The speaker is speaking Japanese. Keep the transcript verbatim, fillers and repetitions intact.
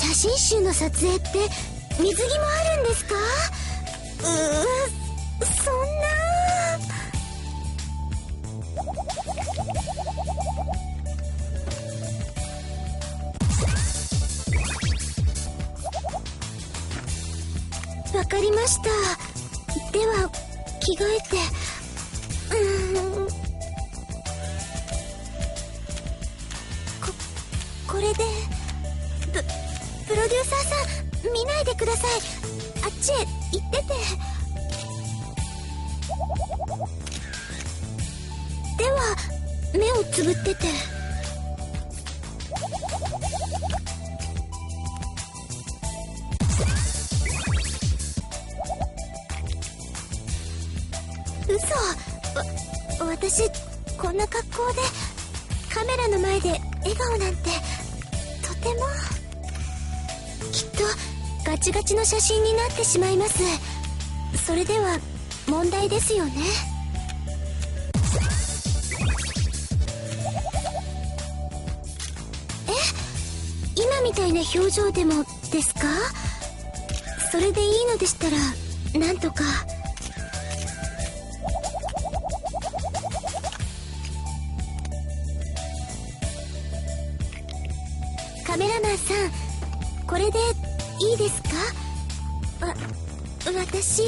写真集の撮影って水着もあるんですか？うー、そんな。わかりました。では着替えて。うーん、ここれで。ププロデューサーさん、見ないでください。あっちへ行ってて。では目をつぶってて。私、こんな格好でカメラの前で笑顔なんてとても。きっとガチガチの写真になってしまいます。それでは問題ですよね。え、今みたいな表情でもですか？それでいいのでしたらなんとか。カメラマンさん、これでいいですか？わ、私。